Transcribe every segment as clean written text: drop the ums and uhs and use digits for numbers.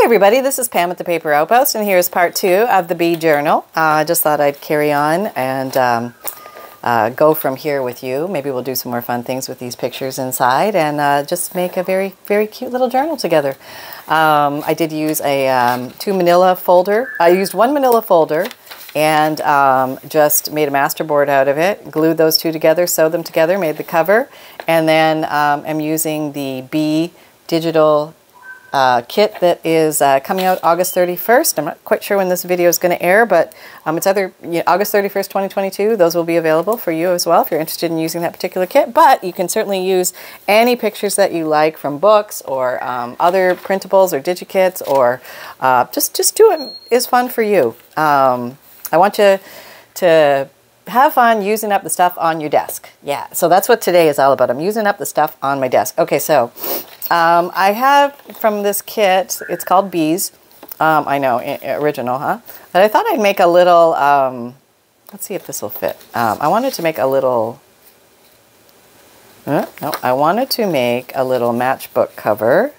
Hey everybody, this is Pam at The Paper Outpost, and here's part 2 of the Bee Journal. I just thought I'd carry on and go from here with you. Maybe we'll do some more fun things with these pictures inside and just make a very, very cute little journal together. I did use a two manila folder. I used one manila folder and just made a masterboard out of it, glued those two together, sewed them together, made the cover, and then I'm using the Bee Digital kit that is coming out August 31st. I'm not quite sure when this video is going to air, but it's either August 31st, 2022. Those will be available for you as well if you're interested in using that particular kit. But you can certainly use any pictures that you like from books or other printables or digikits, or just do it. It's fun for you. I want you to have fun using up the stuff on your desk. Yeah, so that's what today is all about. I'm using up the stuff on my desk. Okay, so I have from this kit, it's called Bees. I know, original, huh? But I thought I'd make a little, let's see if this will fit. I wanted to make a little, I wanted to make a little matchbook cover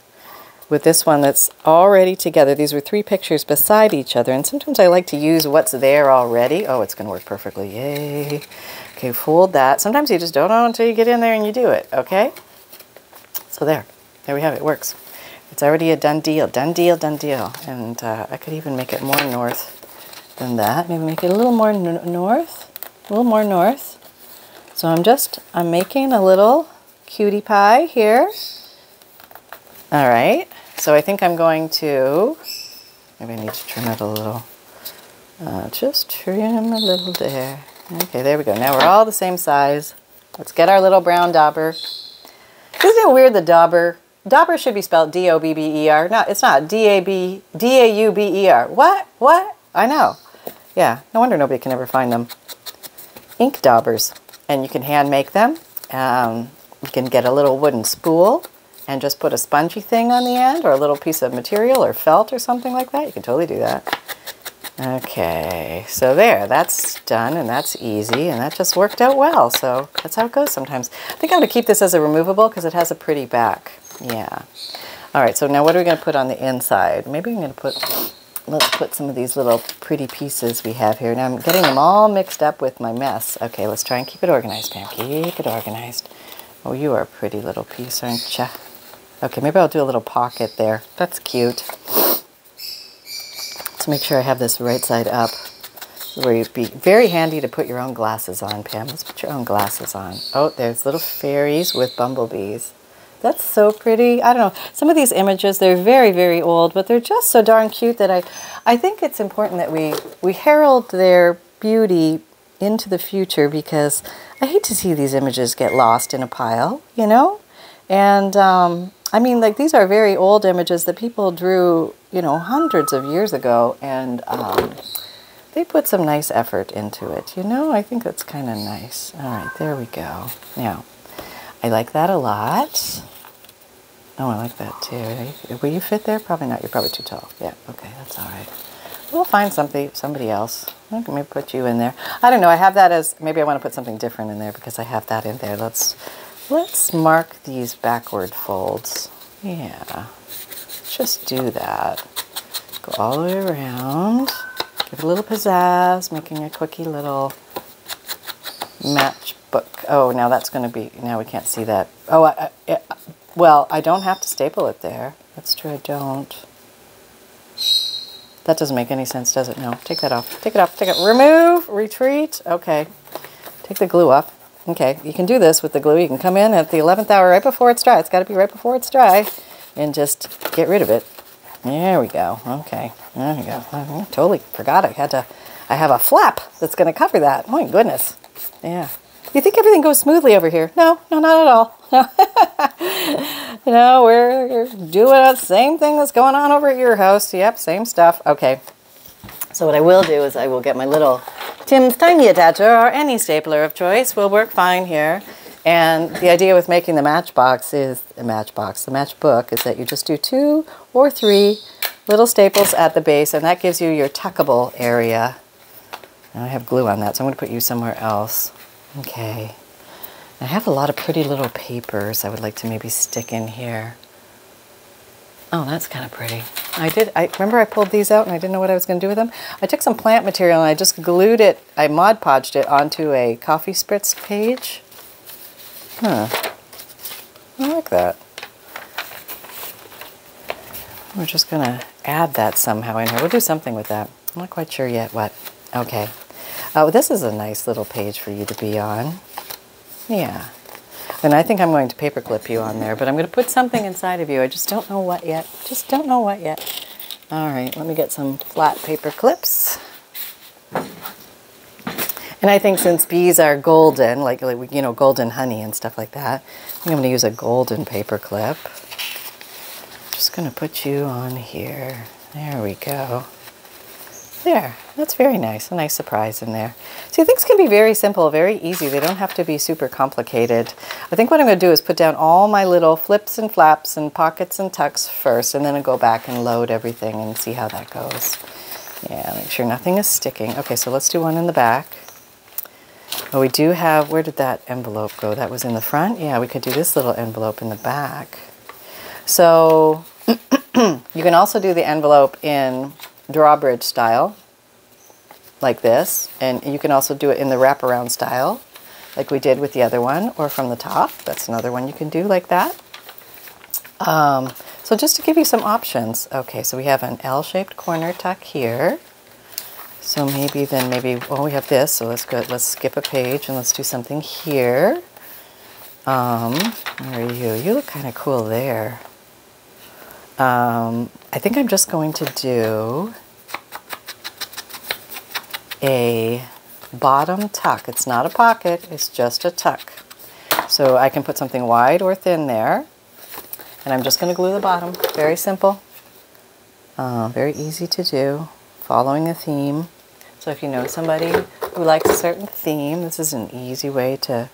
with this one that's already together. These were 3 pictures beside each other, and sometimes I like to use what's there already. Oh, it's gonna work perfectly, yay. Okay, fold that. Sometimes you just don't know until you get in there and you do it, okay? So there. There we have it. It works. It's already a done deal. Done deal, done deal. And I could even make it more north than that. Maybe make it a little more north. A little more north. So I'm making a little cutie pie here. All right. So I think I'm going to, maybe I need to trim it a little. Just trim a little there. Okay, there we go. Now we're all the same size. Let's get our little brown dauber. Isn't it weird the dauber? Dauber should be spelled D-O-B-B-E-R. No, it's not. D-A-U-B-E-R. What? What? I know. Yeah, no wonder nobody can ever find them. Ink daubers. And you can hand make them. You can get a little wooden spool and just put a spongy thing on the end, or a little piece of material or felt or something like that. You can totally do that. Okay, so there, that's done, and that's easy, and that just worked out well. So that's how it goes sometimes. I think I'm going to keep this as a removable because it has a pretty back. Yeah. All right, so now what are we going to put on the inside? Maybe I'm going to put, let's put some of these little pretty pieces we have here. Now I'm getting them all mixed up with my mess. Okay, let's try and keep it organized, Pam. Keep it organized. Oh, you are a pretty little piece, aren't you? Okay, maybe I'll do a little pocket there. That's cute. Let's make sure I have this right side up. Where you'd be very handy to put your own glasses on, Pam. Let's put your own glasses on. Oh, there's little fairies with bumblebees. That's so pretty. I don't know. Some of these images, they're very, very old, but they're just so darn cute that I think it's important that we herald their beauty into the future, because I hate to see these images get lost in a pile, you know? And I mean, like, these are very old images that people drew, you know, hundreds of years ago, and they put some nice effort into it, you know? I think that's kind of nice. All right, there we go. Now, I like that a lot. Oh, I like that too. Will you fit there? Probably not. You're probably too tall. Yeah, okay, that's all right. We'll find somebody else. I can maybe put you in there. I don't know. I have that as, maybe I want to put something different in there because I have that in there. Let's mark these backward folds. Yeah, let's just do that. Go all the way around. Give it a little pizzazz, making a quickie little matchbook. Oh, now that's going to be, now we can't see that. Oh, well, I don't have to staple it there. That's true, I don't. That doesn't make any sense, does it? No, take that off. Take it off, take it. Remove, retreat. Okay, take the glue off. Okay, you can do this with the glue. You can come in at the 11th hour right before it's dry. It's got to be right before it's dry, and just get rid of it. There we go. Okay, there we go. I totally forgot I have a flap that's going to cover that. Oh, my goodness. Yeah. You think everything goes smoothly over here? No, no, not at all. No, no, we're doing the same thing that's going on over at your house. Yep, same stuff. Okay. So what I will do is I will get my little Tim's Tiny Attacher, or any stapler of choice, will work fine here. And the idea with making the matchbox is, the matchbook, is that you just do 2 or 3 little staples at the base, and that gives you your tuckable area. And I have glue on that, so I'm going to put you somewhere else. Okay. I have a lot of pretty little papers I would like to maybe stick in here. Oh, that's kind of pretty. I did. I remember I pulled these out and I didn't know what I was going to do with them. I took some plant material and I just glued it, I Mod Podged it onto a coffee spritz page. Huh. I like that. We're just going to add that somehow in here. We'll do something with that. I'm not quite sure yet what. Okay. Oh, this is a nice little page for you to be on. Yeah. And I think I'm going to paperclip you on there, but I'm going to put something inside of you. I just don't know what yet. Just don't know what yet. All right, let me get some flat paper clips. And I think since bees are golden, like you know, golden honey and stuff like that, I think I'm going to use a golden paper clip. Just going to put you on here. There we go. There, that's very nice, a nice surprise in there. See, things can be very simple, very easy. They don't have to be super complicated. I think what I'm going to do is put down all my little flips and flaps and pockets and tucks first, and then I'll go back and load everything and see how that goes. Yeah, make sure nothing is sticking. Okay, so let's do one in the back. Oh, we do have, where did that envelope go? That was in the front? Yeah, we could do this little envelope in the back. So you can also do the envelope in drawbridge style like this, and you can also do it in the wraparound style like we did with the other one, or from the top. That's another one you can do like that. So just to give you some options. Okay, so we have an L-shaped corner tuck here, so maybe well, we have this, so let's skip a page and let's do something here. Where are you? You look kind of cool there. I think I'm just going to do a bottom tuck. It's not a pocket, it's just a tuck. So I can put something wide or thin there. And I'm just going to glue the bottom. Very simple. Very easy to do, following a theme. So if you know somebody who likes a certain theme, this is an easy way to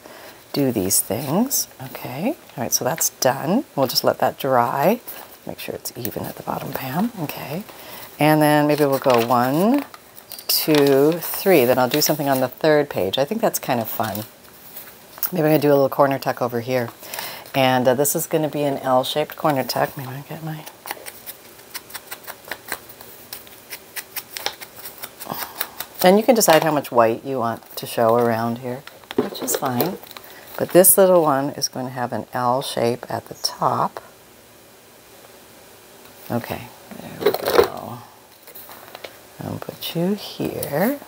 do these things. Okay. All right, so that's done. We'll just let that dry. Make sure it's even at the bottom, Pam. Okay. And then maybe we'll go 1, 2, 3. Then I'll do something on the third page. I think that's kind of fun. Maybe I'm going to do a little corner tuck over here. And this is going to be an L-shaped corner tuck. Maybe I'll get my... And you can decide how much white you want to show around here, which is fine. But this little one is going to have an L shape at the top. Okay, there we go. I'll put you here.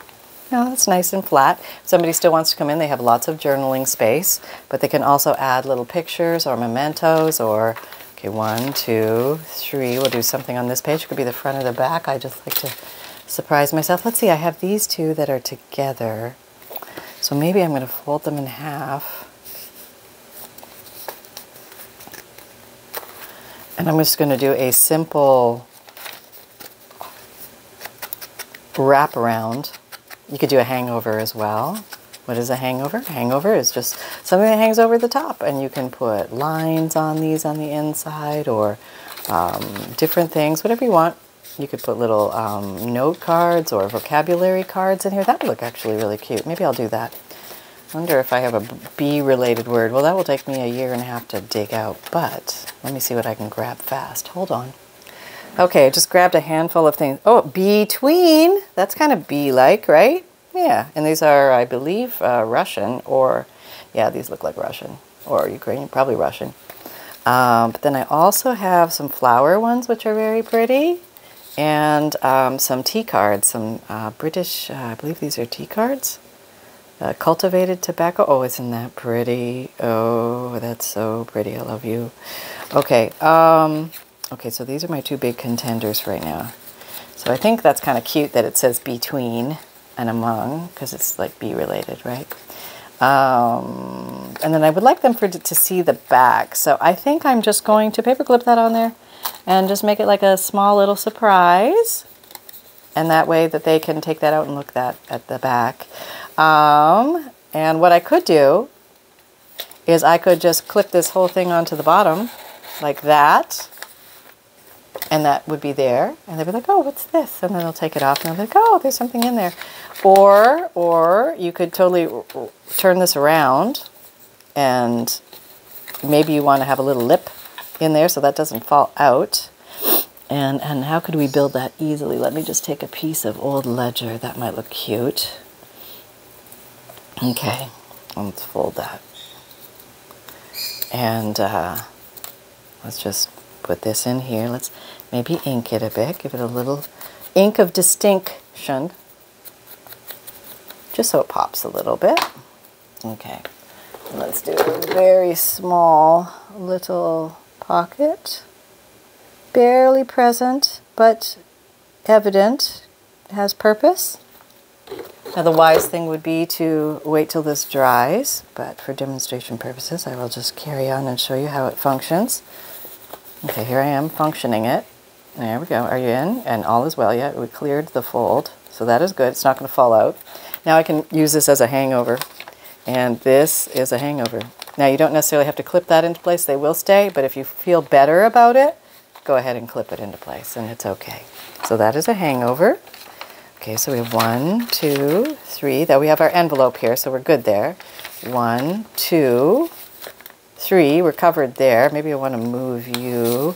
Now that's nice and flat. If somebody still wants to come in, they have lots of journaling space, but they can also add little pictures or mementos or, okay, 1, 2, 3. We'll do something on this page. It could be the front or the back. I just like to surprise myself. Let's see, I have these two that are together. So maybe I'm going to fold them in half. And I'm just going to do a simple wraparound. You could do a hangover as well. What is a hangover? Hangover is just something that hangs over the top, and you can put lines on these on the inside, or different things, whatever you want. You could put little note cards or vocabulary cards in here. That would look actually really cute. Maybe I'll do that. I wonder if I have a bee-related word. Well, that will take me a year and a half to dig out, but let me see what I can grab fast. Hold on. Okay, I just grabbed a handful of things. Oh, between. That's kind of bee-like, right? Yeah, and these are, I believe, Russian, or, yeah, these look like Russian, or Ukrainian, probably Russian. But then I also have some flower ones, which are very pretty, and some tea cards, some British, I believe these are tea cards. Cultivated tobacco. Oh, isn't that pretty? Oh, that's so pretty. I love you. Okay. Okay, so these are my two big contenders right now. So I think that's kind of cute that it says between and among, because it's like bee related, right? And then I would like them to see the back. So I think I'm just going to paperclip that on there and just make it like a small little surprise. And that way that they can take that out and look that at the back. And what I could do is I could just clip this whole thing onto the bottom like that. And that would be there. And they'd be like, oh, what's this? And then they'll take it off and they'll be like, oh, there's something in there. Or you could totally turn this around, and maybe you want to have a little lip in there so that doesn't fall out. And how could we build that easily? Let me just take a piece of old ledger. That might look cute. Okay, let's fold that. And let's just put this in here. Let's maybe ink it a bit. Give it a little ink of distinction. Just so it pops a little bit. Okay, let's do a very small little pocket. Barely present, but evident, has purpose. Now the wise thing would be to wait till this dries, but for demonstration purposes, I will just carry on and show you how it functions. Okay, here I am functioning it. There we go. Are you in? And all is well yet. We cleared the fold, so that is good. It's not going to fall out. Now I can use this as a hangover, and this is a hangover. Now you don't necessarily have to clip that into place. They will stay, but if you feel better about it, go ahead and clip it into place, and it's okay. So that is a hangover. Okay, so we have 1, 2, 3. That we have our envelope here, so we're good there. 1, 2, 3. We're covered there. Maybe I want to move you,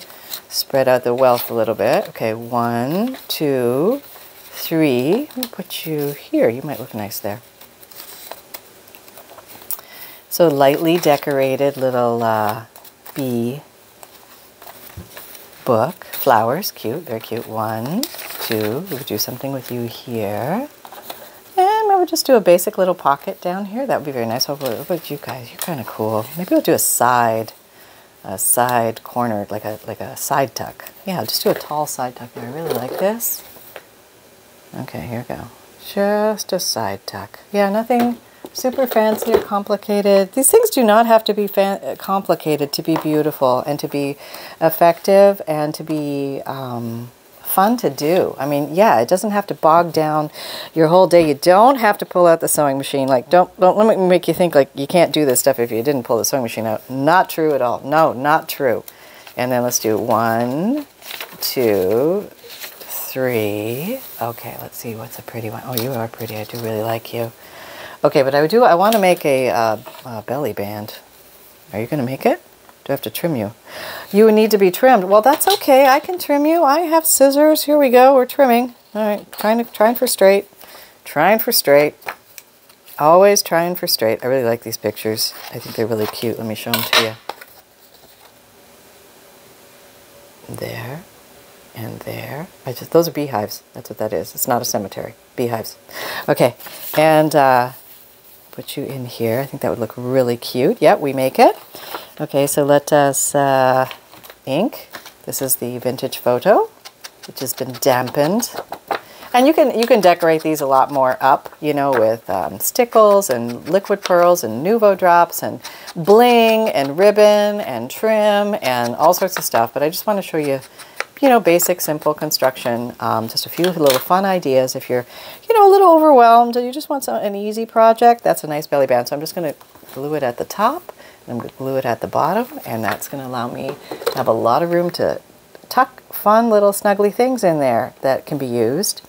spread out the wealth a little bit. Okay, 1, 2, 3. Let me put you here. You might look nice there. So lightly decorated little bee book. Flowers, cute, very cute. 1, 2, we could do something with you here. And maybe we'll just do a basic little pocket down here. That would be very nice. Hopefully, look at you guys, you're kind of cool. Maybe we'll do a side cornered, like a side tuck. Yeah, I'll just do a tall side tuck there. I really like this. Okay, here we go. Just a side tuck. Yeah, nothing super fancy or complicated. These things do not have to be complicated to be beautiful and to be effective and to be fun to do. I mean, yeah, it doesn't have to bog down your whole day. You don't have to pull out the sewing machine. Like, don't let me make you think like you can't do this stuff if you didn't pull the sewing machine out. Not true at all. No, not true. And then let's do 1, 2, 3. Okay, let's see what's a pretty one. Oh, you are pretty. I do really like you. Okay, but I want to make a belly band. Are you going to make it? Do I have to trim you? You need to be trimmed. Well, that's okay. I can trim you. I have scissors. Here we go. We're trimming. All right. Trying for straight. Trying for straight. Always trying for straight. I really like these pictures. I think they're really cute. Let me show them to you. There. And there. Those are beehives. That's what that is. It's not a cemetery. Beehives. Okay. And... put you in here. I think that would look really cute. Yep, we make it. Okay, so let us ink. This is the vintage photo, which has been dampened. And you can decorate these a lot more up, you know, with stickles and liquid pearls and Nouveau drops and bling and ribbon and trim and all sorts of stuff. But I just want to show you, you know, basic, simple construction, just a few little fun ideas. If you're, you know, a little overwhelmed and you just want an easy project, that's a nice belly band. So I'm just going to glue it at the top, and I'm going to glue it at the bottom, and that's going to allow me to have a lot of room to tuck fun little snuggly things in there that can be used.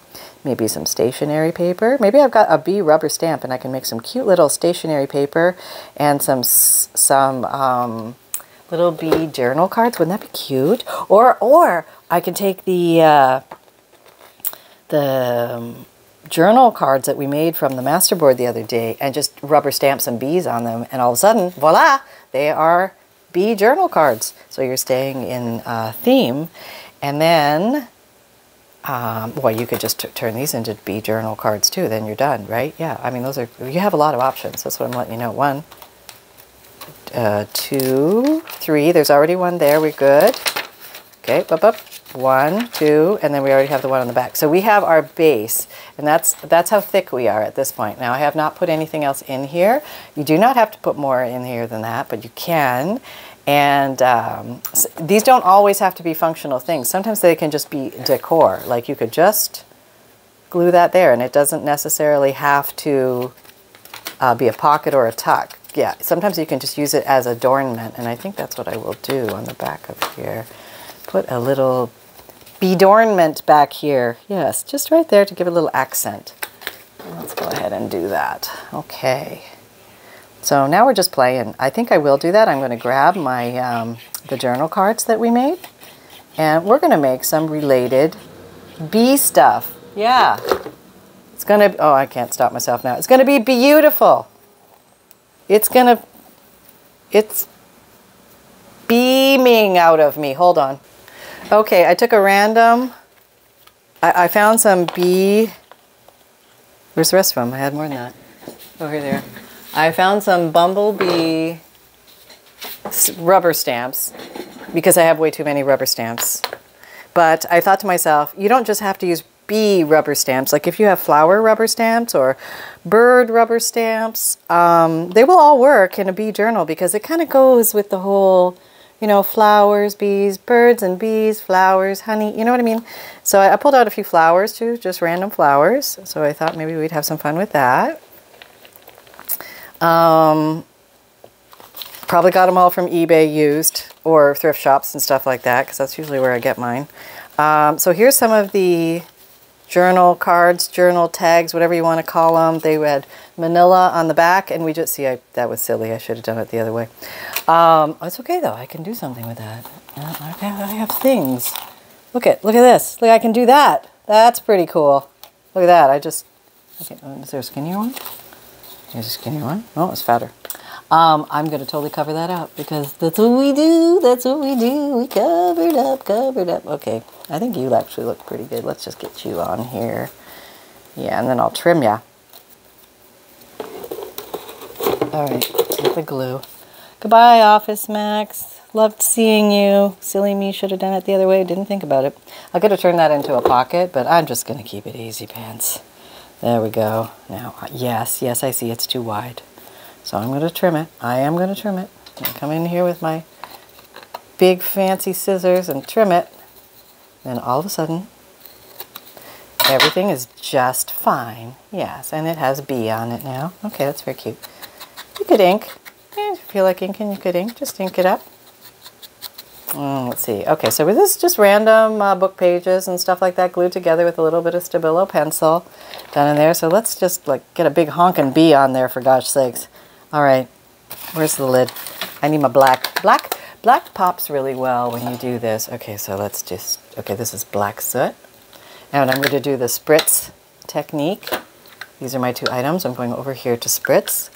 Maybe some stationery paper. Maybe I've got a bee rubber stamp, and I can make some cute little stationery paper and some little bee journal cards. Wouldn't that be cute? Or I could take the journal cards that we made from the masterboard the other day and just rubber stamp some bees on them, and all of a sudden, voila, they are bee journal cards. So you're staying in theme, and then well, you could just turn these into bee journal cards too. Then you're done, right? Yeah, I mean, those are, you have a lot of options. That's what I'm letting you know. 1, 2, 3. There's already one there. We're good. Okay, bup, bup. 1, 2, and then we already have the one on the back. So we have our base, and that's how thick we are at this point. Now, I have not put anything else in here. You do not have to put more in here than that, but you can. And these don't always have to be functional things. Sometimes they can just be decor. Like, you could just glue that there, and it doesn't necessarily have to be a pocket or a tuck. Yeah, sometimes you can just use it as adornment, and I think that's what I will do on the back of here. Put a little beadornment back here. Yes, just right there to give it a little accent. Let's go ahead and do that. Okay. So now we're just playing. I think I will do that. I'm going to grab my the journal cards that we made, and we're gonna make some related bee stuff. Yeah. It's gonna, oh, I can't stop myself now. It's gonna be beautiful. It's gonna, it's beaming out of me. Hold on. Okay, I took a random, I found some bee, where's the rest of them? I had more than that. Oh, here they are. I found some bumblebee rubber stamps because I have way too many rubber stamps. But I thought to myself, you don't just have to use bee rubber stamps. Like if you have flower rubber stamps or bird rubber stamps, they will all work in a bee journal because it kind of goes with the whole, you know, flowers, bees, birds and bees, flowers, honey, you know what I mean? So I pulled out a few flowers too, just random flowers. So I thought maybe we'd have some fun with that. Probably got them all from eBay used or thrift shops and stuff like that because that's usually where I get mine. So here's some of the journal cards, journal tags, whatever you want to call them. They had manila on the back and we just, see, that was silly. I should have done it the other way. It's okay though. I can do something with that. I have things. Look at this. Look, I can do that. That's pretty cool. Look at that. I just, okay, is there a skinnier one? Here's a skinnier one. Oh, it's fatter. I'm going to totally cover that up because that's what we do. That's what we do. We covered up, covered up. Okay. I think you actually look pretty good. Let's just get you on here. Yeah, and then I'll trim ya. All right. Get the glue. Goodbye, Office Max. Loved seeing you. Silly me, should have done it the other way. Didn't think about it. I could have turned that into a pocket, but I'm just going to keep it easy pants. There we go. Now, yes, I see it's too wide. So I'm going to trim it. I am going to trim it. I'm going to come in here with my big fancy scissors and trim it. Then all of a sudden, everything is just fine. Yes, and it has bee on it now. Okay, that's very cute. You could ink. If you feel like inking, you could ink. Just ink it up. Let's see. Okay, so with this just random book pages and stuff like that glued together with a little bit of Stabilo pencil down in there. So let's just like get a big honkin' bee on there for gosh sakes. All right, where's the lid? I need my black. Black pops really well when you do this. Okay, so let's just, okay, this is black soot. And I'm going to do the spritz technique. These are my two items. I'm going over here to spritz.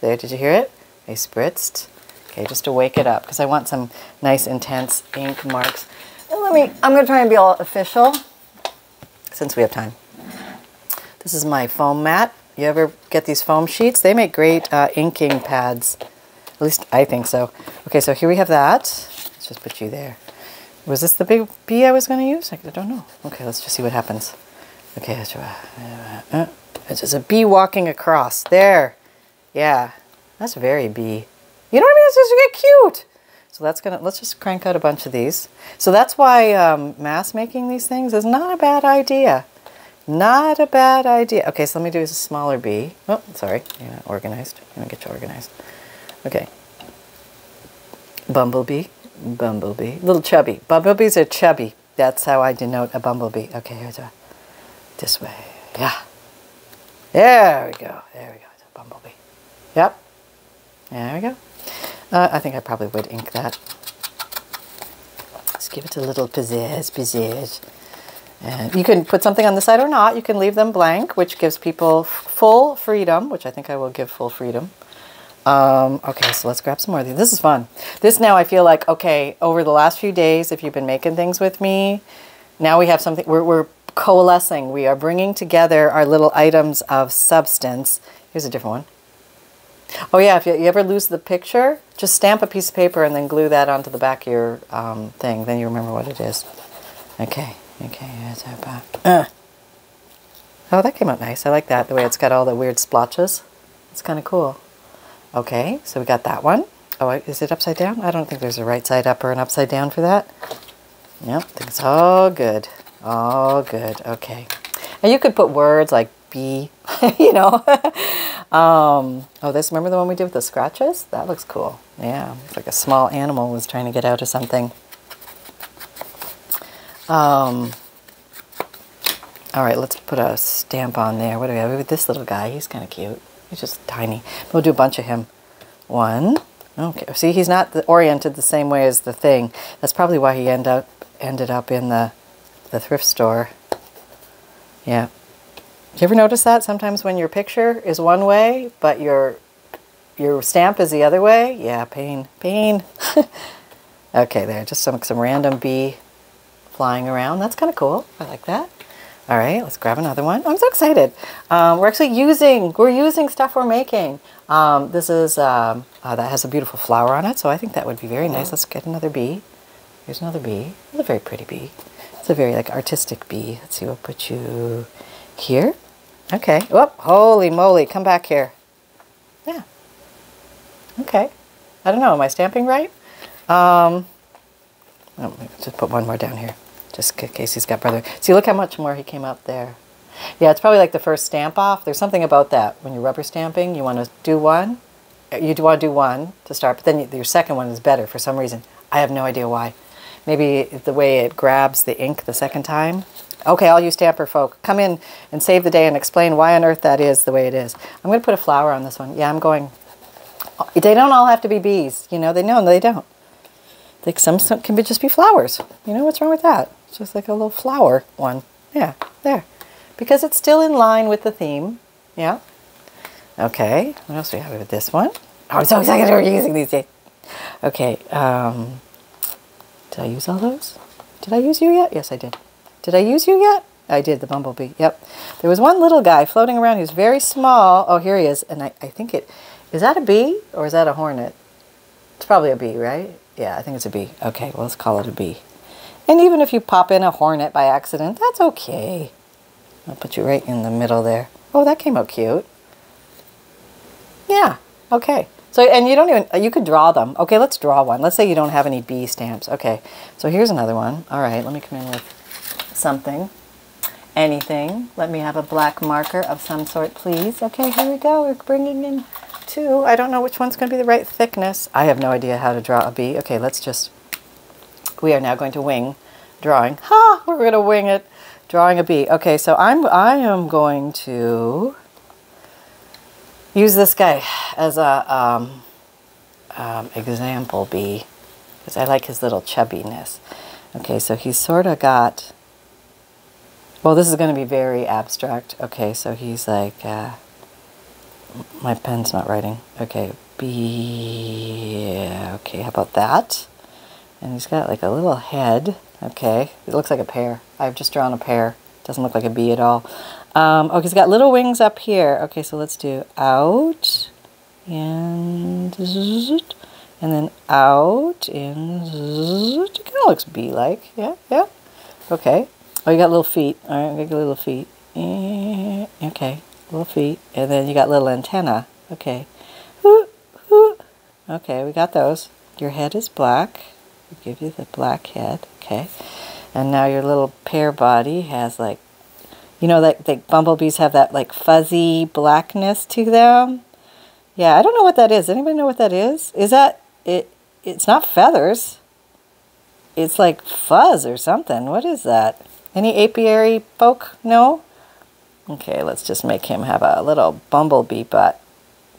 There, did you hear it? I spritzed. Okay, just to wake it up because I want some nice intense ink marks. And I'm going to try and be all official since we have time. This is my foam mat. You ever get these foam sheets? They make great inking pads. At least I think so. Okay, so here we have that. Let's just put you there. Was this the big bee I was going to use? I don't know. Okay, let's just see what happens. Okay, it's just a bee walking across. There. Yeah, that's very bee. You know what I mean? It's just get cute. So that's gonna, let's just crank out a bunch of these. So that's why mass making these things is not a bad idea. Not a bad idea. Okay, so let me do a smaller bee. Oh, sorry, you're not organized. I'm gonna get you organized. Okay. Bumblebee, bumblebee, little chubby. Bumblebees are chubby. That's how I denote a bumblebee. Okay, here's a, this way. Yeah. There we go. There we go. It's a bumblebee. Yep. There we go. I think I probably would ink that. Let's give it a little pizzazz, pizzazz. And you can put something on the side or not. You can leave them blank, which gives people full freedom, which I think I will give full freedom. Okay, so let's grab some more of these. This is fun. This now I feel like, okay, over the last few days, if you've been making things with me, now we have something, we're coalescing. We are bringing together our little items of substance. Here's a different one. Oh yeah, if you ever lose the picture, just stamp a piece of paper and then glue that onto the back of your thing. Then you remember what it is. Okay, okay. Oh, that came out nice. I like that, the way it's got all the weird splotches. It's kind of cool. Okay, so we got that one. Oh, is it upside down? I don't think there's a right side up or an upside down for that. Nope, I think it's all good. All good, okay. And you could put words like bee, you know. Oh, this, remember the one we did with the scratches? That looks cool. Yeah, it's like a small animal was trying to get out of something. All right, let's put a stamp on there. What do we have with this little guy? He's kind of cute. He's just tiny. We'll do a bunch of him. One. Okay, see, he's not oriented the same way as the thing. That's probably why he ended up ended up in the thrift store. Yeah. Do you ever notice that? Sometimes when your picture is one way, but your stamp is the other way? Yeah, pain, pain. Okay, there, just some random bee flying around. That's kind of cool. I like that. All right, let's grab another one. I'm so excited. We're actually using stuff we're making. This is, that has a beautiful flower on it, so I think that would be very nice. Let's get another bee. Here's another bee. It's a very pretty bee. It's a very, like, artistic bee. Let's see, we'll put you here. Okay. Whoop, holy moly, come back here. Yeah. Okay. I don't know, am I stamping right? Oh, just put one more down here, just in case he's got brother. See, look how much more he came up there. Yeah, it's probably like the first stamp off. There's something about that. When you're rubber stamping, you want to do one. You do want to do one to start, but then your second one is better for some reason. I have no idea why. Maybe the way it grabs the ink the second time. Okay, all you stamper folk, come in and save the day and explain why on earth that is the way it is. I'm going to put a flower on this one. Yeah, I'm going. They don't all have to be bees. You know they don't. Like some can just be flowers. You know, what's wrong with that? It's just like a little flower one. Yeah, there. Because it's still in line with the theme. Yeah. Okay. What else do we have with this one? Oh, I'm so excited we're using these days. Okay. Did I use all those? Did I use you yet? Yes, I did. Did I use you yet? I did, the bumblebee. Yep. There was one little guy floating around who's very small. Oh, here he is. And I think it... Is that a bee or is that a hornet? It's probably a bee, right? Yeah, I think it's a bee. Okay, well, let's call it a bee. And even if you pop in a hornet by accident, that's okay. I'll put you right in the middle there. Oh, that came out cute. Yeah, okay. So, and you don't even, you could draw them. Okay, let's draw one. Let's say you don't have any bee stamps. Okay, so here's another one. All right, let me come in with something. Anything. Let me have a black marker of some sort, please. Okay, here we go. We're bringing in... Two. I don't know which one's going to be the right thickness. I have no idea how to draw a bee. Okay, let's just... We are now going to wing drawing. Ha! We're going to wing it. Drawing a bee. Okay, so I am going to use this guy as a example bee because I like his little chubbiness. Okay, so he's sort of got... Well, this is going to be very abstract. Okay, so he's like... my pen's not writing. Okay, bee. Okay, how about that? And he's got like a little head. Okay, it looks like a pear. I've just drawn a pear. Doesn't look like a bee at all. Okay, he's got little wings up here. Okay, so let's do out and then out and it kind of looks bee-like. Yeah, yeah. Okay. Oh, you got little feet. All right, I'm gonna get little feet. Okay. Little feet, and then you got little antenna. Okay. Okay, we got those. Your head is black. We'll give you the black head. Okay. And now your little pear body has like, you know, like bumblebees have that like fuzzy blackness to them. Yeah, I don't know what that is. Anybody know what that is? Is that, it's not feathers. It's like fuzz or something. What is that? Any apiary folk? No? Okay, let's just make him have a little bumblebee butt.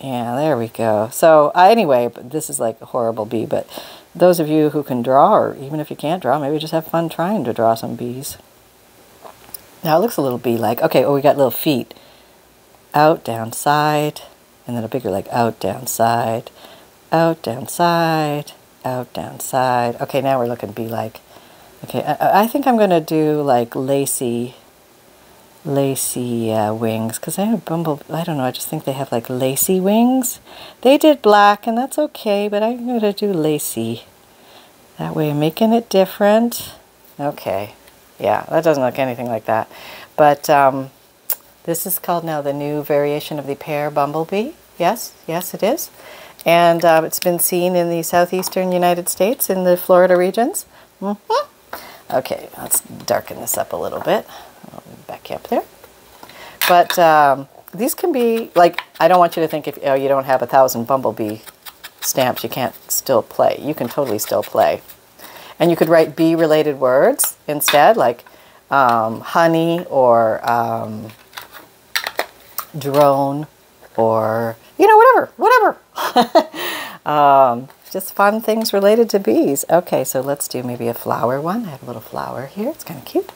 Yeah, there we go. So anyway, this is like a horrible bee, but those of you who can draw, or even if you can't draw, maybe just have fun trying to draw some bees. Now it looks a little bee-like. Okay, oh, we got little feet. Out, down, side, and then a bigger leg. Out, down, side, out, down, side, out, down, side. Okay, now we're looking bee-like. Okay, I think I'm going to do like lacy wings, because I have bumblebee, I don't know, I just think they have like lacy wings. They did black and that's okay, but I'm going to do lacy. That way I'm making it different. Okay, yeah, that doesn't look anything like that. But this is called now the new variation of the pear bumblebee. Yes, yes it is. And it's been seen in the southeastern United States in the Florida regions. Mm-hmm. Okay, let's darken this up a little bit. Back up there, but these can be like, I don't want you to think if you don't have 1,000 bumblebee stamps you can't still play. You can totally still play, and you could write bee related words instead, like honey or drone or whatever. just fun things related to bees. Okay, so let's do maybe a flower one. I have a little flower here. It's kind of cute.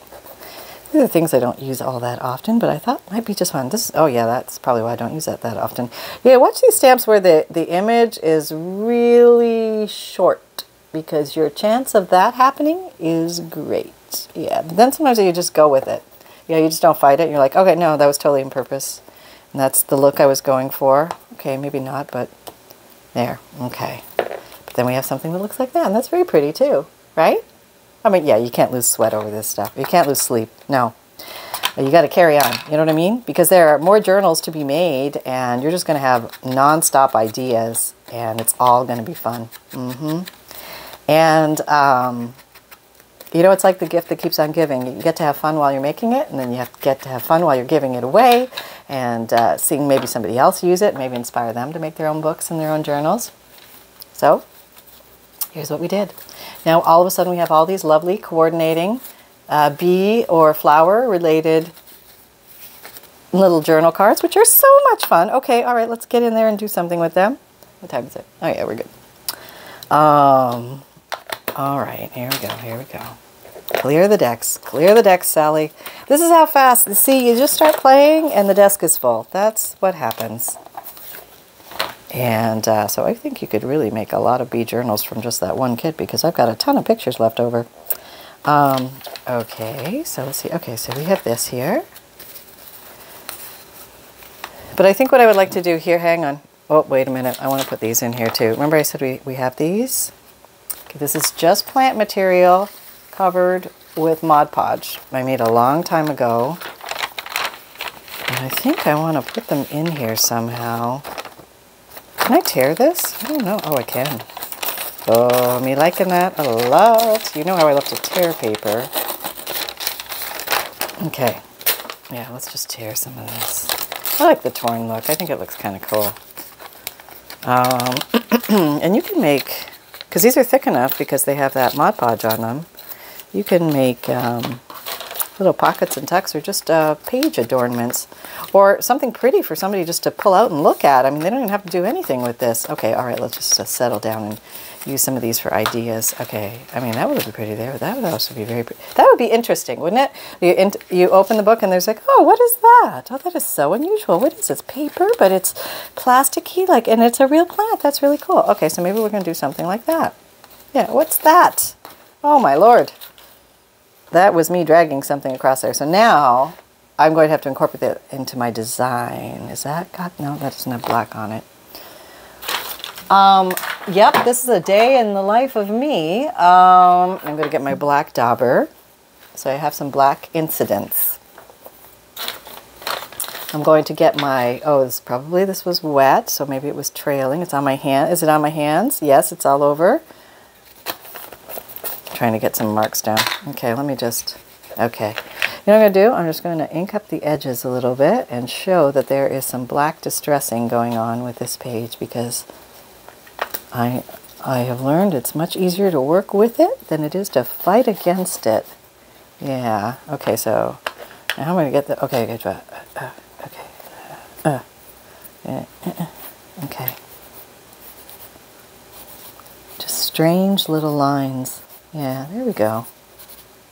These are things I don't use all that often, but I thought might be just fun. This, oh yeah, that's probably why I don't use that that often. Yeah, watch these stamps where the image is really short, because your chance of that happening is great. Yeah, but then sometimes you just go with it. Yeah, you just don't fight it. You're like, okay, no, that was totally on purpose. And that's the look I was going for. Okay, maybe not, but there, okay. But then we have something that looks like that, and that's very pretty too, right? I mean, yeah, you can't lose sweat over this stuff. You can't lose sleep. No. You got to carry on. You know what I mean? Because there are more journals to be made, and you're just going to have nonstop ideas, and it's all going to be fun. And, you know, it's like the gift that keeps on giving. You get to have fun while you're making it, and then you get to have fun while you're giving it away, and seeing maybe somebody else use it, maybe inspire them to make their own books and their own journals. So, here's what we did. Now all of a sudden we have all these lovely coordinating bee or flower related little journal cards, which are so much fun. Okay, all right, let's get in there and do something with them. What time is it? Oh yeah, we're good. All right, here we go, here we go. Clear the decks, Sally. This is how fast, see, you just start playing and the desk is full. That's what happens. And so I think you could really make a lot of bee journals from just that one kit, because I've got a ton of pictures left over. Okay, so let's see. Okay, so we have this here. But I think what I would like to do here, hang on. Oh, wait a minute. I want to put these in here too. Remember I said we have these? Okay, this is just plant material covered with Mod Podge I made a long time ago. And I think I want to put them in here somehow. Can I tear this? I don't know. Oh, I can. Oh, me liking that a lot. You know how I love to tear paper. Okay. Yeah, let's just tear some of this. I like the torn look. I think it looks kind of cool. And you can make, because these are thick enough because they have that Mod Podge on them, you can make little pockets and tucks, or just page adornments, or something pretty for somebody just to pull out and look at. I mean, they don't even have to do anything with this. Okay, all right, let's just settle down and use some of these for ideas. Okay, I mean, that would be pretty there. That would also be very pretty. That would be interesting, wouldn't it? You open the book and there's like, oh, what is that? Oh, that is so unusual. What is it? It's paper, but it's plasticky, like, and it's a real plant. That's really cool. Okay, so maybe we're going to do something like that. Yeah, what's that? Oh, my Lord. That was me dragging something across there. So now I'm going to have to incorporate that into my design. Is that, God, no, that doesn't have black on it. Yep, this is a day in the life of me. I'm going to get my black dauber. So I have some black incidents. I'm going to get my, oh, this was wet, so maybe it was trailing. It's on my hand. Is it on my hands? Yes, it's all over. Trying to get some marks down. Okay, let me just, okay. You know what I'm going to do? I'm just going to ink up the edges a little bit and show that there is some black distressing going on with this page, because I have learned it's much easier to work with it than it is to fight against it. Yeah, okay, so now I'm going to get the, okay, good job. Okay. Just strange little lines. Yeah, there we go.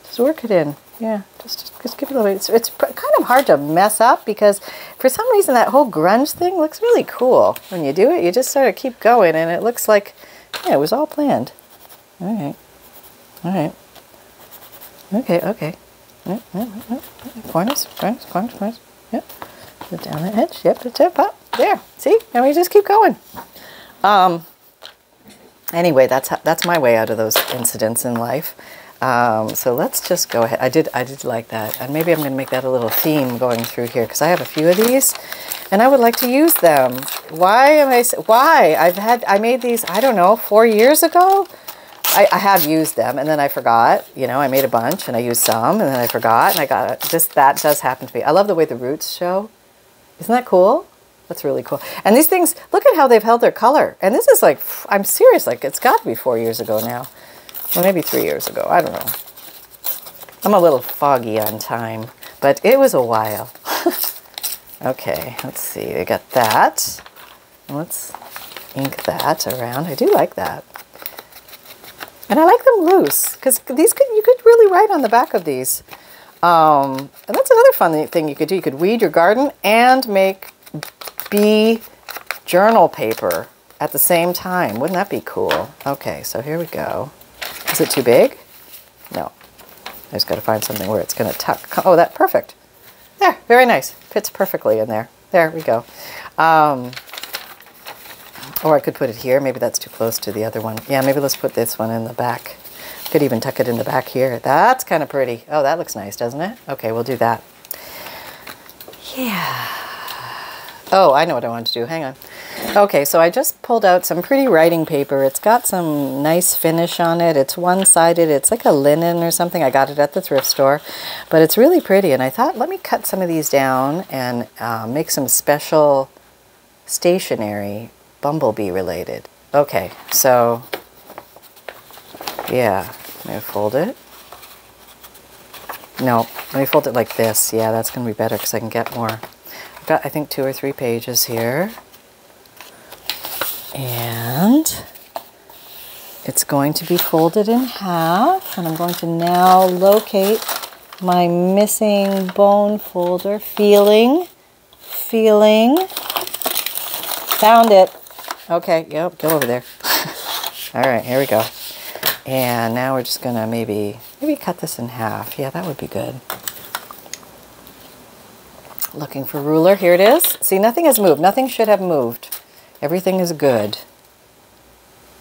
Just work it in. Yeah, just give it a little bit. It's kind of hard to mess up, because for some reason that whole grunge thing looks really cool. When you do it, you just sort of keep going, and it looks like, yeah, it was all planned. All right. All right. Okay, okay. Corners. Yep. Put down the edge. Yep, the tip up. There. See? And we just keep going. Anyway, that's my way out of those incidents in life. So let's just go ahead. I did like that, and maybe I'm going to make that a little theme going through here, because I have a few of these, and I would like to use them. Why am I? Why I made these, I don't know, 4 years ago. I have used them, and then I forgot. You know, I made a bunch, and I used some, and then I forgot, and I got it. Just that does happen to me. I love the way the roots show. Isn't that cool? That's really cool. And these things, look at how they've held their color. And this is like, I'm serious, like it's got to be 4 years ago now. Well, maybe 3 years ago. I don't know. I'm a little foggy on time, but it was a while. Okay, let's see. I got that. Let's ink that around. I do like that. And I like them loose because these could, you could really write on the back of these. And that's another fun thing you could do. You could weed your garden and make bee journal paper at the same time. Wouldn't that be cool? Okay, so here we go. Is it too big? No. I just got to find something where it's going to tuck. Oh, that's perfect. There, very nice. Fits perfectly in there. There we go. Or I could put it here. Maybe that's too close to the other one. Yeah, maybe let's put this one in the back. Could even tuck it in the back here. That's kind of pretty. Oh, that looks nice, doesn't it? Okay, we'll do that. Yeah. Oh, I know what I want to do. Hang on. Okay, so I just pulled out some pretty writing paper. It's got some nice finish on it. It's one-sided. It's like a linen or something. I got it at the thrift store, but it's really pretty. And I thought, let me cut some of these down and make some special stationery bumblebee related. Okay, so yeah, let me fold it. No, let me fold it like this. Yeah, that's going to be better because I can get more. I've got, I think, 2 or 3 pages here. And it's going to be folded in half, and I'm going to now locate my missing bone folder. Feeling, found it. Okay, yep, go over there. All right, here we go. And now we're just gonna maybe cut this in half. Yeah, that would be good. Looking for ruler, here it is. See, nothing has moved, nothing should have moved. Everything is good.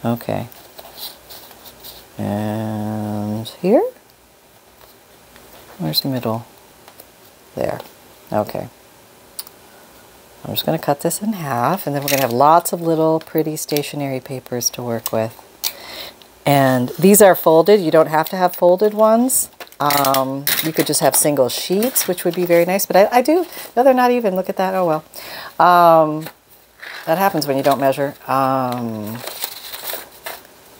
Okay. And here? Where's the middle? There. Okay. I'm just going to cut this in half, and then we're going to have lots of little pretty stationery papers to work with. And these are folded. You don't have to have folded ones. You could just have single sheets, which would be very nice. But I do. No, they're not even. Look at that. Oh, well. That happens when you don't measure.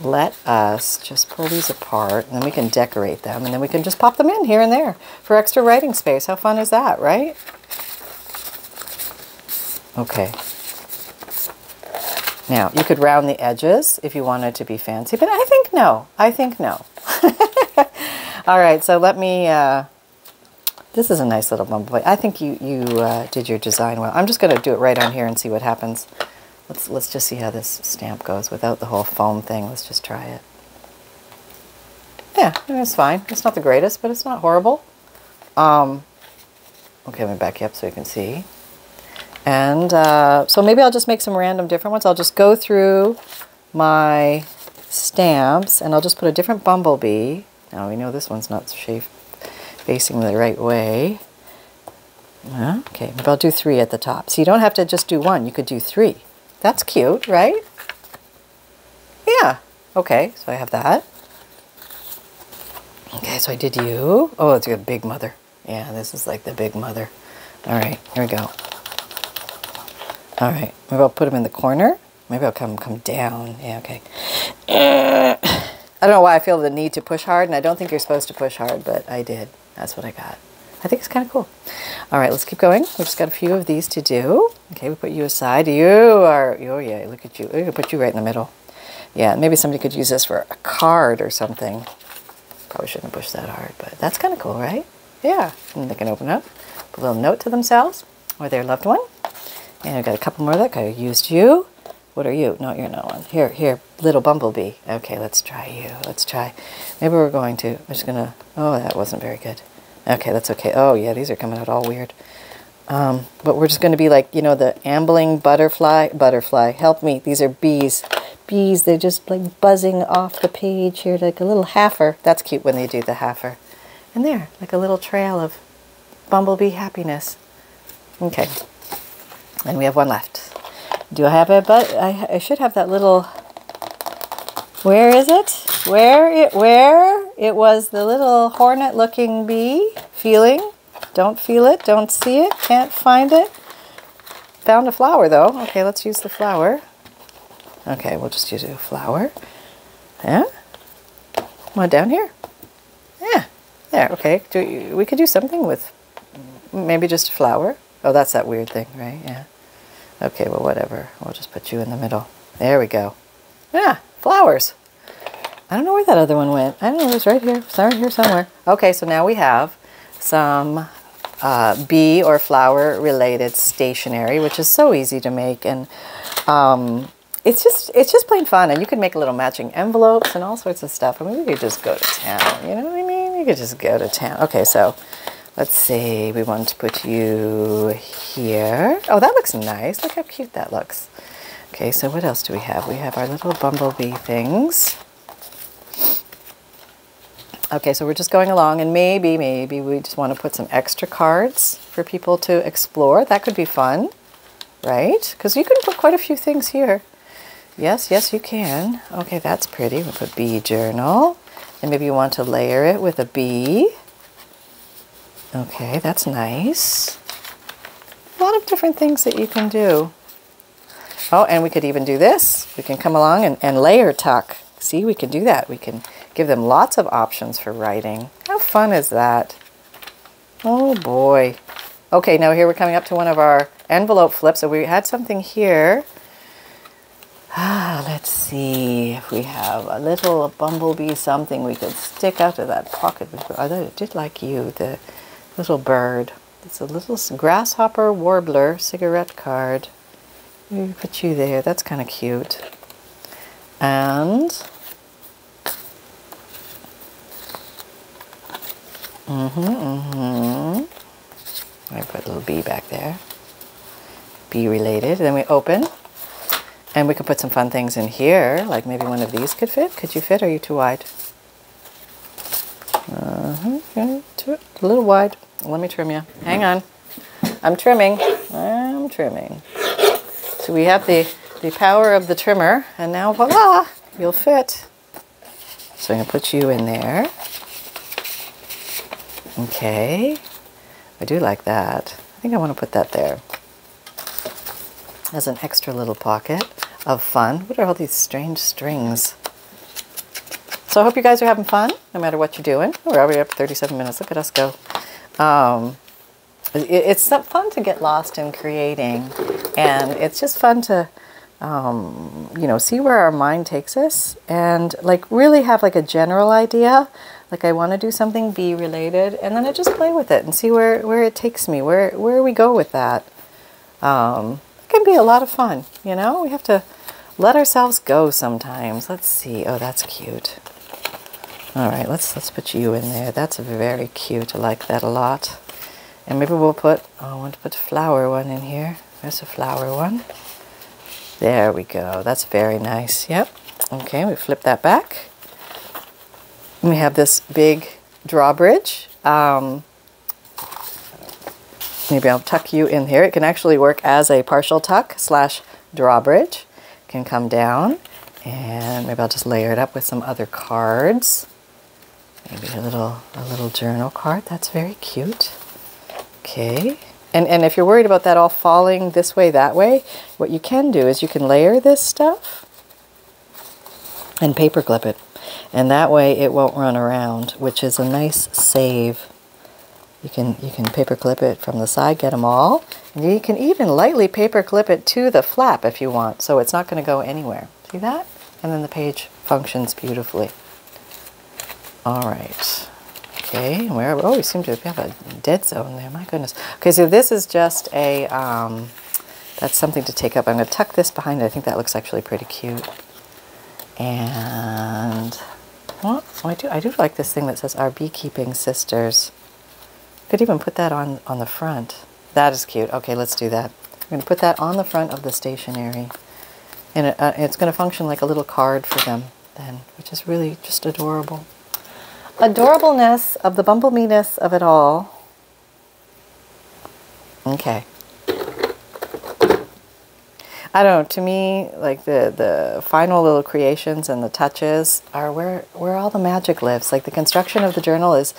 Let us just pull these apart, and then we can decorate them, and then we can just pop them in here and there for extra writing space. How fun is that, right? Okay. Now, you could round the edges if you wanted to be fancy, but I think no. All right, so let me... This is a nice little bumblebee. I think you did your design well. I'm just going to do it right on here and see what happens. Let's just see how this stamp goes without the whole foam thing. Let's just try it. Yeah, it's fine. It's not the greatest, but it's not horrible. Okay, let me back you up so you can see. And so maybe I'll just make some random different ones. I'll just go through my stamps, and I'll just put a different bumblebee. Now we know this one's not shaped facing the right way. Okay, maybe I'll do 3 at the top. So you don't have to just do 1. You could do 3. That's cute, right? Yeah. Okay, so I have that. Okay, so I did you. Oh, it's a big mother. Yeah, this is like the big mother. All right, here we go. All right, maybe I'll put them in the corner. Maybe I'll come down. Yeah, okay. I don't know why I feel the need to push hard, and I don't think you're supposed to push hard, but I did. That's what I got. I think it's kind of cool. All right, let's keep going. We've just got a few of these to do. Okay, we put you aside. You are, oh yeah, look at you. We're going to put you right in the middle. Yeah, maybe somebody could use this for a card or something. Probably shouldn't push that hard, but that's kind of cool, right? Yeah, and they can open up, put a little note to themselves or their loved one. And I've got a couple more that I used you. What are you? No, you're not one. Here, little bumblebee. Okay, let's try you. Let's try. Maybe we're going to. I'm just going to. Oh, that wasn't very good. Okay, that's okay. Oh, yeah, these are coming out all weird. But we're just going to be like, you know, the ambling butterfly. Butterfly, help me. These are bees. Bees, they're just like buzzing off the page here like a little halfer. That's cute when they do the halfer. And there, like a little trail of bumblebee happiness. Okay. And we have one left. Do I have a but? I should have that little. Where is it? Where it was the little hornet-looking bee. Feeling? Don't feel it. Don't see it. Can't find it. Found a flower though. Okay, let's use the flower. Okay, we'll just use a flower. Yeah. Come on down here. Yeah. There. Okay. We could do something with maybe just a flower. Oh, that's that weird thing, right? Yeah. Okay, well, whatever. We'll just put you in the middle. There we go. Yeah, flowers. I don't know where that other one went. I don't know. It was right here. It's right here somewhere. Okay, so now we have some bee or flower related stationery, which is so easy to make, and it's just plain fun. And you can make little matching envelopes and all sorts of stuff. I mean, you could just go to town. You know what I mean? You could just go to town. Okay, so let's see. We want to put you here. Oh, that looks nice. Look how cute that looks. Okay, so what else do we have? We have our little bumblebee things. Okay, so we're just going along, and maybe we just want to put some extra cards for people to explore. That could be fun, right? Because you can put quite a few things here. Yes, yes, you can. Okay, that's pretty. We'll put Bee Journal. And maybe you want to layer it with a bee. Okay, that's nice. A lot of different things that you can do. Oh, and we could even do this. We can come along and layer tuck. See, we can do that. We can give them lots of options for writing. How fun is that? Oh boy. Okay, now here we're coming up to one of our envelope flips. So we had something here. Ah, let's see if we have a little bumblebee something we could stick out of that pocket. I did like you, the little bird. It's a little grasshopper warbler cigarette card. We put you there. That's kind of cute. And I put a little bee back there. Bee related. Then we open. And we could put some fun things in here. Like maybe one of these could fit. Could you fit? Or are you too wide? Too, a little wide. Let me trim you. Hang on. I'm trimming. I'm trimming. So we have the power of the trimmer. And now voila! You'll fit. So I'm going to put you in there. Okay, I do like that. I think I want to put that there as an extra little pocket of fun. What are all these strange strings? So I hope you guys are having fun, no matter what you're doing. We're already up 37 minutes. Look at us go. It's fun to get lost in creating, and it's just fun to you know, see where our mind takes us, and like really have like a general idea. Like I want to do something bee related, and then I just play with it and see where it takes me, where we go with that. It can be a lot of fun, you know? We have to let ourselves go sometimes. Let's see. Oh, that's cute. All right, let's put you in there. That's very cute. I like that a lot. And maybe we'll put, oh, I want to put flower one in here. There's a flower one. There we go. That's very nice. Yep. Okay, we flip that back. We have this big drawbridge. Maybe I'll tuck you in here. It can actually work as a partial tuck / drawbridge. It can come down, and maybe I'll just layer it up with some other cards. Maybe a little journal card. That's very cute. Okay. And if you're worried about that all falling this way, that way, what you can do is you can layer this stuff and paper clip it. And that way it won't run around, which is a nice save. You can paper clip it from the side, get them all. And you can even lightly paper clip it to the flap if you want, so it's not going to go anywhere. See that? And then the page functions beautifully. All right. Okay, and where, oh, we seem to have a dead zone there. My goodness. Okay, so this is just a, that's something to take up. I'm going to tuck this behind it. I think that looks actually pretty cute. And well, I do like this thing that says Our Beekeeping Sisters. Could even put that on the front. That is cute. Okay, let's do that. I'm going to put that on the front of the stationery. And it's going to function like a little card for them then, which is really just adorable. Adorableness of the bumblebee-ness of it all. Okay. I don't know, to me, like the final little creations and the touches are where all the magic lives. Like the construction of the journal is,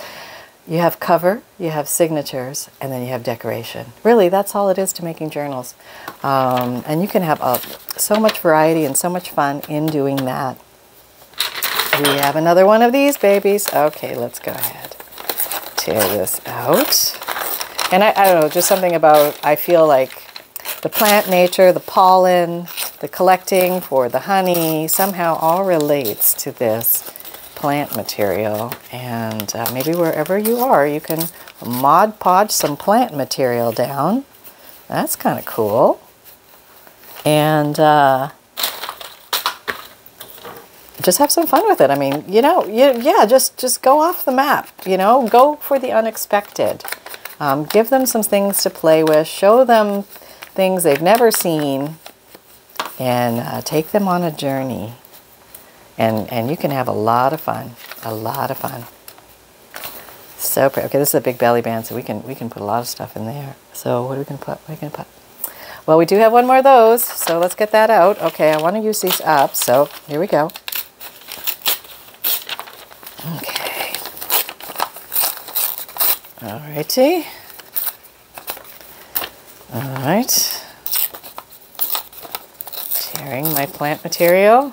you have cover, you have signatures, and then you have decoration. Really, that's all it is to making journals. And you can have so much variety and so much fun in doing that. We have another one of these babies. Okay, let's go ahead. Tear this out. And I don't know, just something about, I feel like, the plant nature, the pollen, the collecting for the honey, somehow all relates to this. plant material, and maybe wherever you are, you can Mod Podge some plant material down. That's kind of cool. And just have some fun with it. I mean, you know, yeah, just go off the map, you know, go for the unexpected. Give them some things to play with, show them things they've never seen, and take them on a journey. And you can have a lot of fun, So pretty. Okay, this is a big belly band, so we can put a lot of stuff in there. So what are we gonna put? Well, we do have one more of those, so let's get that out. Okay, I want to use these up, so here we go. Okay. Alrighty. All right. Tearing my plant material.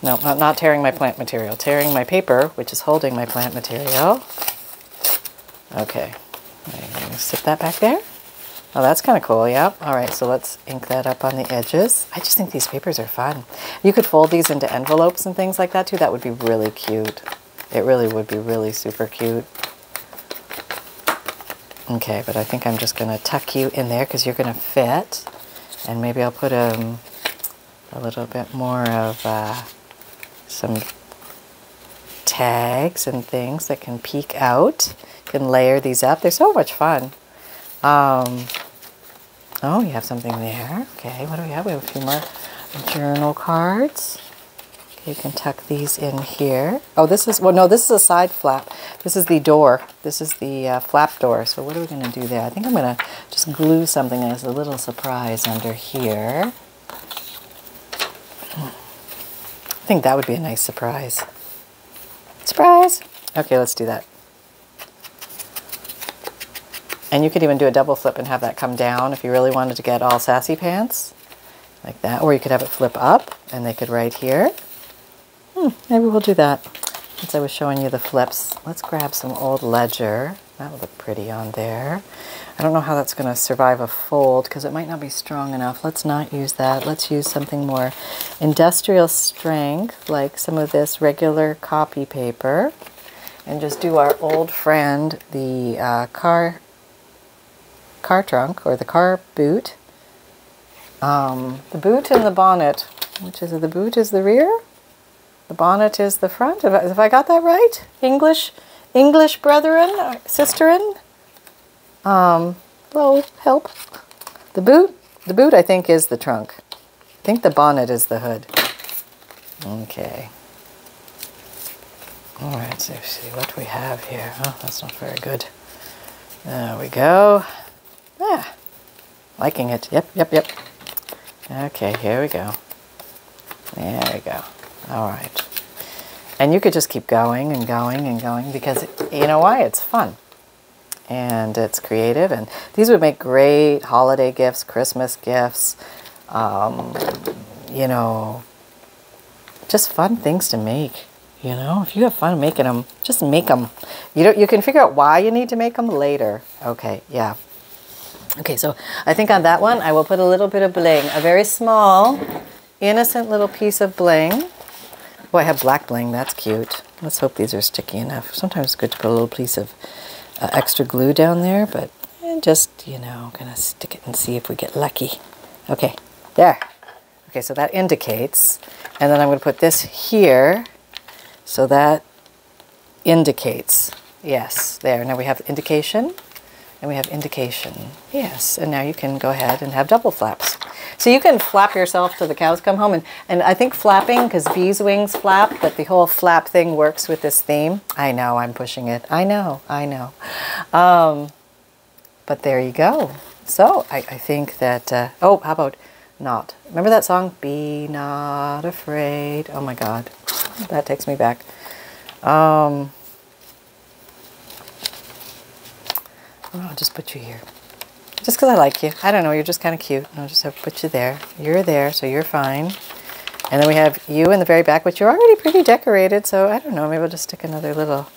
No, not tearing my plant material. Tearing my paper, which is holding my plant material. Okay. I'm going to stick that back there. Oh, that's kind of cool, yeah. All right, so let's ink that up on the edges. I just think these papers are fun. You could fold these into envelopes and things like that, too. That would be really cute. It really would be really super cute. Okay, but I think I'm just going to tuck you in there because you're going to fit. And maybe I'll put a little bit more of... some tags and things that can peek out. You can layer these up. They're so much fun. Oh, you have something there. Okay, what do we have? We have a few more journal cards. Okay, you can tuck these in here. Oh, this is, well, no, this is a side flap. This is the door. This is the flap door. So what are we going to do there? I think I'm going to just glue something as a little surprise under here. I think that would be a nice surprise. Surprise! Okay, let's do that. And you could even do a double flip and have that come down if you really wanted to get all sassy pants. Like that. Or you could have it flip up and they could write here. Maybe we'll do that. Since I was showing you the flips, let's grab some old ledger. That would look pretty on there. I don't know how that's going to survive a fold because it might not be strong enough. Let's not use that. Let's use something more industrial strength, like some of this regular copy paper. And just do our old friend, the car trunk or the car boot. The boot and the bonnet. Which is it? The boot is the rear? The bonnet is the front? Have I got that right? English brethren, sisterin? Hello, help. The boot I think is the trunk. I think the bonnet is the hood. Okay. All right, so see what we have here. Oh, that's not very good. There we go. Ah, liking it. Yep. Okay, here we go. There we go. All right. And you could just keep going and going and going because you know why? It's fun. And it's creative, and these would make great holiday gifts, Christmas gifts, you know, just fun things to make, you know. If you have fun making them, just make them. You can figure out why you need to make them later. Okay, yeah. Okay, so I think on that one, I will put a little bit of bling, a very small, innocent little piece of bling. Oh, I have black bling, that's cute. Let's hope these are sticky enough. Sometimes it's good to put a little piece of extra glue down there, but just, you know, gonna stick it and see if we get lucky. Okay, there. Okay, so that indicates, and then I'm gonna put this here, so that indicates. Yes, there. Now we have indication, and we have indication. Yes, and now you can go ahead and have double flaps. So you can flap yourself till the cows come home, and I think flapping, because bees' wings flap, but the whole flap thing works with this theme. I know, I'm pushing it. I know. But there you go. So I think that, oh, how about not? Remember that song, Be Not Afraid? Oh my God, that takes me back. I'll just put you here. Just because I like you. I don't know, you're just kind of cute. And I'll just have put you there. You're there, so you're fine. And then we have you in the very back, which you're already pretty decorated, so I don't know, maybe we'll just stick another little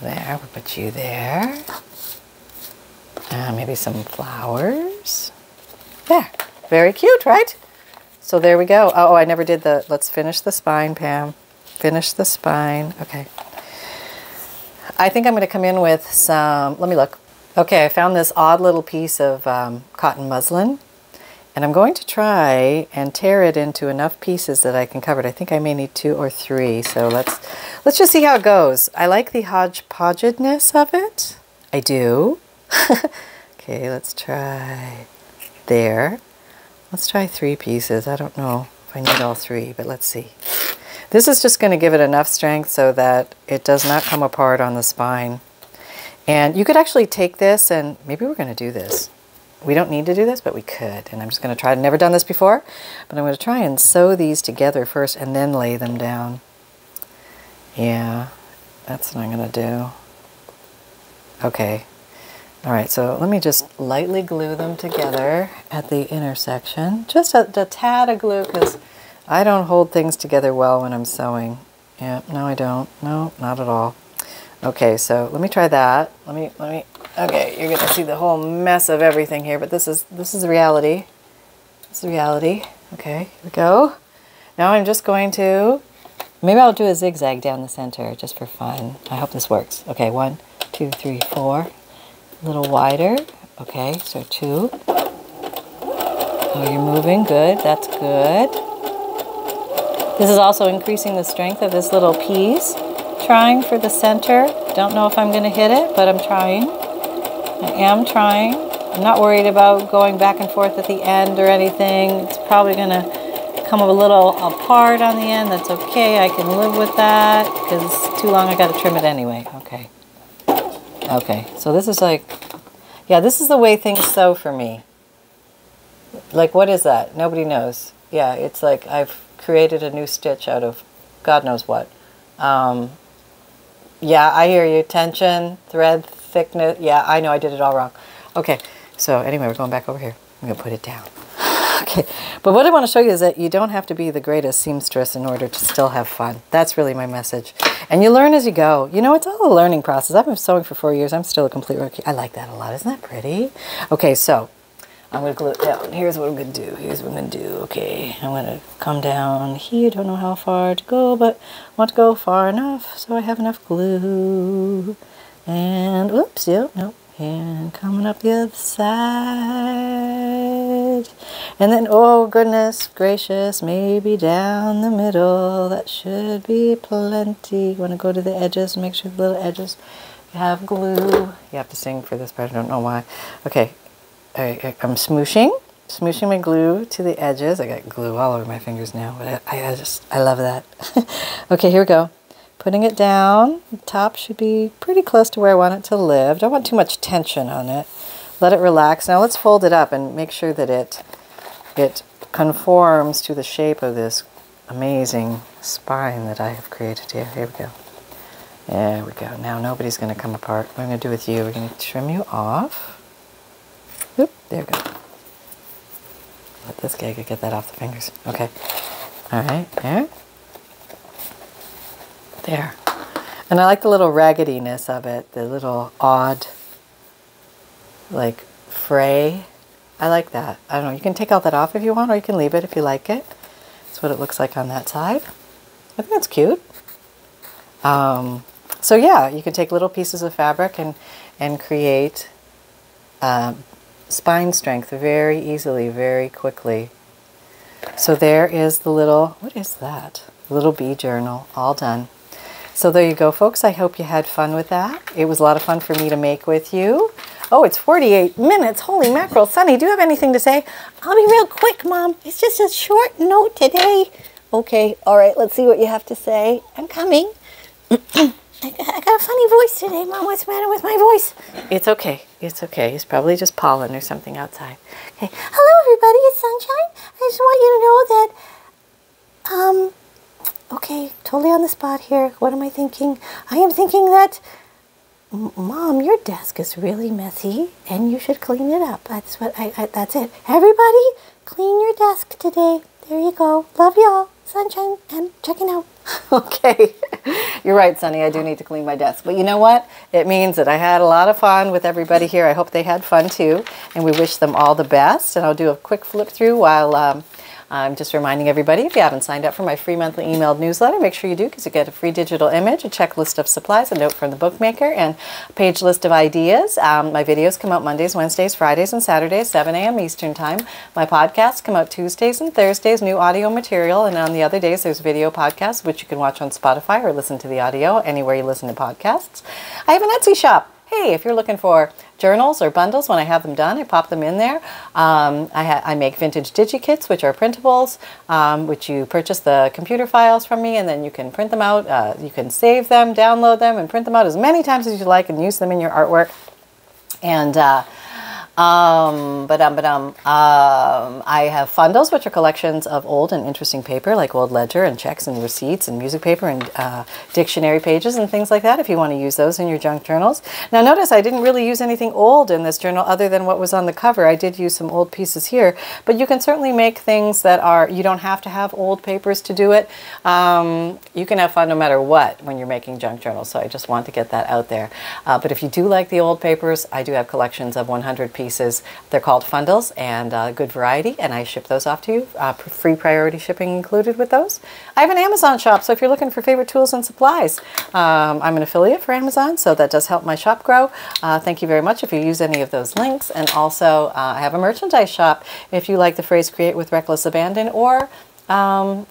there. We'll put you there. Maybe some flowers. There. Very cute, right? So there we go. Oh, I never did the, let's finish the spine, Pam. finish the spine. Okay. I think I'm going to come in with some, let me look. Okay, I found this odd little piece of cotton muslin, and I'm going to try and tear it into enough pieces that I can cover it. I think I may need 2 or 3, so let's just see how it goes. I like the hodgepodge-ness of it. I do. Okay, let's try there. Let's try 3 pieces. I don't know if I need all 3, but let's see. This is just going to give it enough strength so that it does not come apart on the spine. And you could actually take this, and maybe we're going to do this. We don't need to do this, but we could. And I'm just going to try. I've never done this before, but I'm going to try and sew these together first and then lay them down. Yeah, that's what I'm going to do. Okay. All right, so let me just lightly glue them together at the intersection. Just a tad of glue, because I don't hold things together well when I'm sewing. Yeah, no, I don't. No, not at all. Okay, so let me try that. Let me, okay, you're gonna see the whole mess of everything here, but this is reality. This is reality. Okay, here we go. Now I'm just going to, maybe I'll do a zigzag down the center just for fun. I hope this works. Okay, 1, 2, 3, 4. A little wider. Okay, so 2. Oh, you're moving, good, that's good. This is also increasing the strength of this little piece. Trying for the center. Don't know if I'm going to hit it, but I'm trying. I am trying. I'm not worried about going back and forth at the end or anything. It's probably going to come a little apart on the end. That's okay. I can live with that because it's too long. I got to trim it anyway. Okay. Okay. So this is like, yeah, this is the way things sew for me. Like, what is that? Nobody knows. Yeah, it's like I've created a new stitch out of God knows what. Yeah, I hear you. Tension, thread thickness. Yeah, I know I did it all wrong. Okay, so anyway, we're going back over here. I'm going to put it down. Okay, but what I want to show you is that you don't have to be the greatest seamstress in order to still have fun. That's really my message. And you learn as you go. You know, it's all a learning process. I've been sewing for 4 years. I'm still a complete rookie. I like that a lot. Isn't that pretty? Okay, so I'm going to glue it down. Here's what I'm going to do. Here's what I'm going to do. Okay, I'm going to come down here. Don't know how far to go, but I want to go far enough so I have enough glue. And, oops, yep, nope. And coming up the other side. And then, oh, goodness gracious, maybe down the middle. That should be plenty. You want to go to the edges, make sure the little edges have glue. You have to sing for this part. I don't know why. Okay. I'm smooshing my glue to the edges. I got glue all over my fingers now, but I love that. Okay, here we go. Putting it down. The top should be pretty close to where I want it to live. Don't want too much tension on it. Let it relax. Now let's fold it up and make sure that it conforms to the shape of this amazing spine that I have created here. Here we go. There we go. Now nobody's going to come apart. What I'm going to do with you, we're going to trim you off. Oop, there we go. Let this guy get that off the fingers. Okay. All right, there. There. And I like the little raggediness of it, the little odd, like, fray. I like that. I don't know. You can take all that off if you want, or you can leave it if you like it. That's what it looks like on that side. I think that's cute. So, yeah, you can take little pieces of fabric and create spine strength very easily, very quickly. So there is the little, what is that? Little Bee Journal, all done. So there you go, folks. I hope you had fun with that. It was a lot of fun for me to make with you. Oh, it's 48 minutes. Holy mackerel. Sunny, do you have anything to say? I'll be real quick, Mom. It's just a short note today. Okay, all right, let's see what you have to say. I'm coming. I got a funny voice today, Mom. What's the matter with my voice? It's okay. It's okay. It's probably just pollen or something outside. Okay. Hello, everybody. It's Sunshine. I just want you to know that, okay, totally on the spot here. What am I thinking? I am thinking that, Mom, your desk is really messy, and you should clean it up. That's what that's it. Everybody, clean your desk today. There you go. Love y'all. Sunshine, and checking out. Okay. You're right, Sunny. I do need to clean my desk. But you know what? It means that I had a lot of fun with everybody here. I hope they had fun, too. And we wish them all the best. And I'll do a quick flip through while I'm just reminding everybody, if you haven't signed up for my free monthly emailed newsletter, make sure you do, because you get a free digital image, a checklist of supplies, a note from the bookmaker, and a page list of ideas. My videos come out Mondays, Wednesdays, Fridays, and Saturdays, 7 a.m. Eastern Time. My podcasts come out Tuesdays and Thursdays, new audio material, and on the other days there's video podcasts, which you can watch on Spotify or listen to the audio anywhere you listen to podcasts. I have an Etsy shop. Hey, if you're looking for journals or bundles, when I have them done, I pop them in there. I make vintage digikits, which are printables, which you purchase the computer files from me, and then you can print them out. You can save them, download them, and print them out as many times as you like and use them in your artwork. And I have FUNDLEs, which are collections of old and interesting paper, like old ledger and checks and receipts and music paper and dictionary pages and things like that, if you want to use those in your junk journals. Now notice I didn't really use anything old in this journal other than what was on the cover. I did use some old pieces here, but you can certainly make things that are, you don't have to have old papers to do it. You can have fun no matter what when you're making junk journals, so I just want to get that out there. But if you do like the old papers, I do have collections of 100 pieces. They're called FUNDLEs, and a good variety, and I ship those off to you, free priority shipping included with those. I have an Amazon shop, so if you're looking for favorite tools and supplies, I'm an affiliate for Amazon, so that does help my shop grow. Thank you very much if you use any of those links. And also I have a merchandise shop if you like the phrase create with reckless abandon, or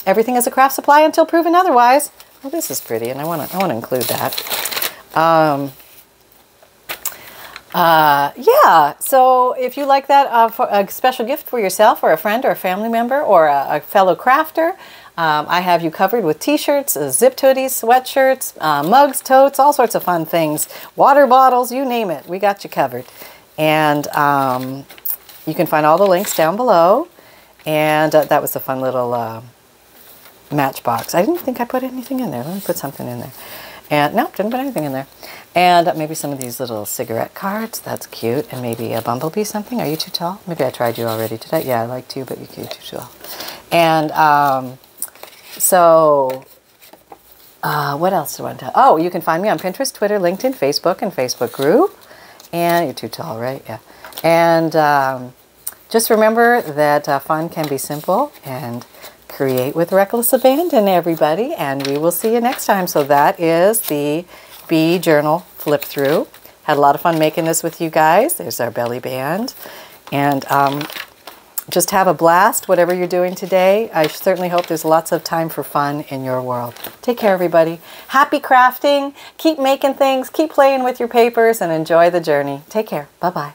everything is a craft supply until proven otherwise. Well, this is pretty, and I want to include that. Yeah, so if you like that, for a special gift for yourself or a friend or a family member or a fellow crafter, I have you covered with t-shirts, zipped hoodies, sweatshirts, mugs, totes, all sorts of fun things, water bottles, you name it, we got you covered. And you can find all the links down below. And that was a fun little matchbox. I didn't think I put anything in there. Let me put something in there. And nope, didn't put anything in there. And maybe some of these little cigarette cards. That's cute. And maybe a bumblebee something. Are you too tall? Maybe I tried you already today. Yeah, I liked you, but you're too tall. And what else do I want to... Oh, you can find me on Pinterest, Twitter, LinkedIn, Facebook, and Facebook group. And you're too tall, right? Yeah. And just remember that fun can be simple, and create with reckless abandon, everybody, and we will see you next time. So that is the Bee Journal flip through. Had a lot of fun making this with you guys. There's our belly band, and just have a blast whatever you're doing today. I certainly hope there's lots of time for fun in your world. Take care, everybody. Happy crafting. Keep making things. Keep playing with your papers and enjoy the journey. Take care. Bye-bye.